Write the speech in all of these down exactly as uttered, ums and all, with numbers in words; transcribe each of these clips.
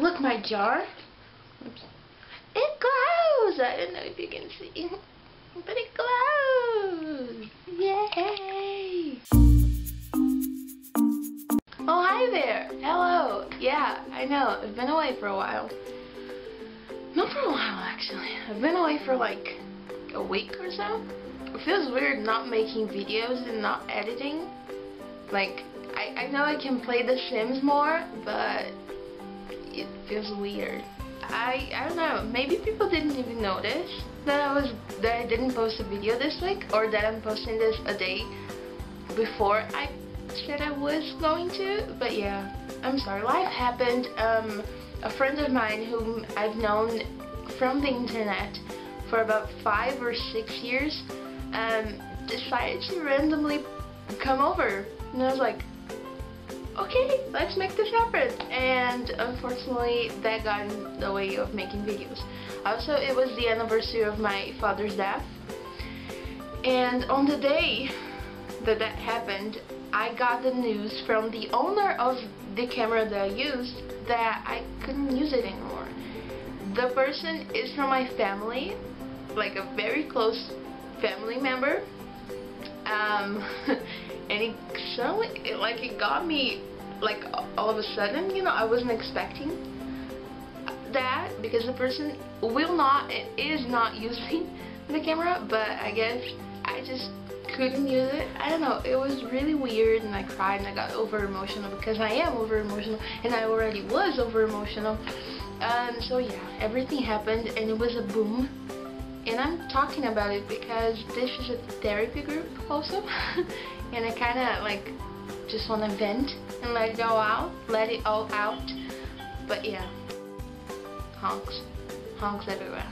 Look, my jar. Oops. It glows. I don't know if you can see, but it glows. Yay! Oh, hi there. Hello. Yeah, I know. I've been away for a while. Not for a while, actually. I've been away for like a week or so. It feels weird not making videos and not editing. Like, I, I know I can play The Sims more, but it feels weird. I, I don't know, maybe people didn't even notice that I was that I didn't post a video this week, or that I'm posting this a day before I said I was going to, but yeah, I'm sorry. Life happened. Um, a friend of mine whom I've known from the internet for about five or six years um, decided to randomly come over, and I was like, okay, let's make this happen, and unfortunately that got in the way of making videos. Also, it was the anniversary of my father's death, and on the day that that happened, I got the news from the owner of the camera that I used that I couldn't use it anymore. The person is from my family, like a very close family member, um, and it suddenly, it, like, it got me, like, all of a sudden, you know, I wasn't expecting that, because the person will not, it is not using the camera, but I guess I just couldn't use it. I don't know, it was really weird, and I cried, and I got over emotional, because I am over emotional, and I already was over emotional, um, so yeah, everything happened, and it was a boom. And I'm talking about it because this is a therapy group also, and I kind of like just want to vent and let it go out, let it all out. But yeah, honks, honks everywhere.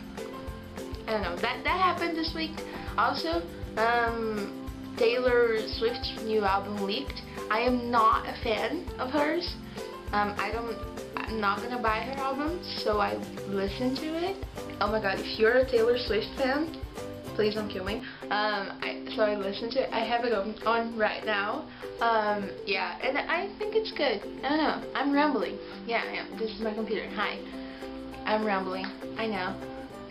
I don't know, that, that happened this week. Also, um, Taylor Swift's new album leaked. I am not a fan of hers. Um, I don't, I'm not gonna buy her album, so I listened to it. Oh my god, if you're a Taylor Swift fan, please don't kill me. Um, I, so I listened to it. I have it on right now. Um, yeah, and I think it's good. I don't know. I'm rambling. Yeah, I am. This is my computer. Hi. I'm rambling. I know.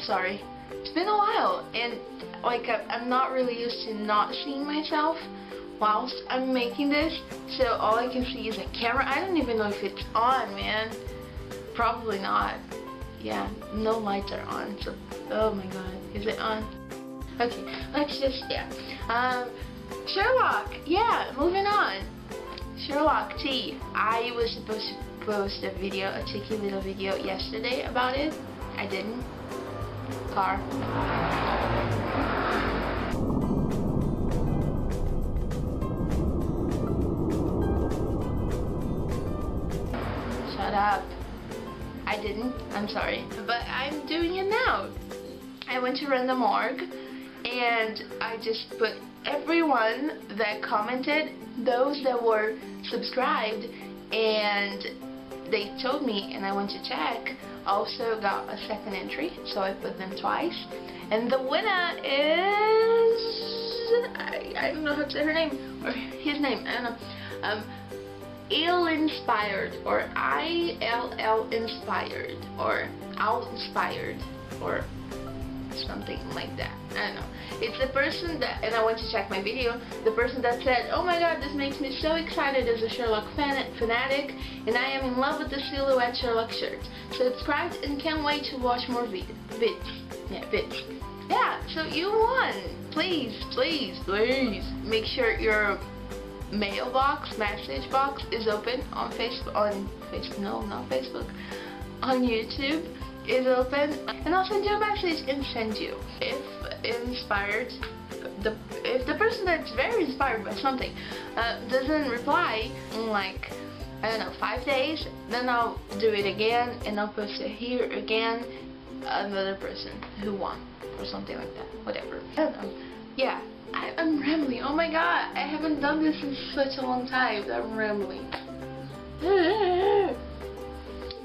Sorry. It's been a while, and like I'm not really used to not seeing myself whilst I'm making this, so all I can see is a camera. I don't even know if it's on, man. Probably not. Yeah, no lights are on, so, oh my god, is it on? Okay, let's just, yeah. Um, Sherlock, yeah, moving on. Sherlock T. I was supposed to post a video, a cheeky little video yesterday about it. I didn't. Car. Shut up. I didn't, I'm sorry, but I'm doing it now. I went to Random dot org and I just put everyone that commented, those that were subscribed, and they told me, and I went to check. Also got a second entry, so I put them twice, and the winner is, I, I don't know how to say her name, or his name, I don't know. Um, Ill-inspired, or I L L inspired, or out-inspired, or something like that. I don't know. It's the person that, and I went to check my video, the person that said, oh my god, this makes me so excited as a Sherlock fan fanatic, and I am in love with the silhouette Sherlock shirt. Subscribed and can't wait to watch more vid vids. Yeah, vids. Yeah, so you won. Please, please, please make sure you're mailbox, message box is open on Facebook, on Facebook, no, not Facebook, on YouTube is open, and I'll send you a message and send you, if inspired, the, if the person that's very inspired by something uh, doesn't reply in like, I don't know, five days, then I'll do it again, and I'll post it here again, another person who won, or something like that, whatever, I don't know, yeah. I, I'm rambling. Oh my god, I haven't done this in such a long time. I'm rambling.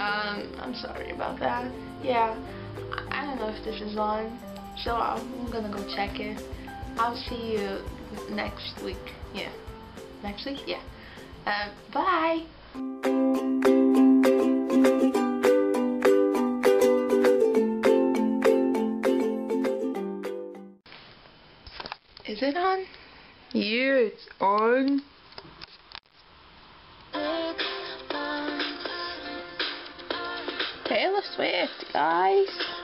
um, I'm sorry about that. Yeah, I, I don't know if this is on, so I'm gonna go check it. I'll see you next week. Yeah, next week. Yeah. Um, bye. Is it on? Yeah, it's on. Taylor Swift, guys.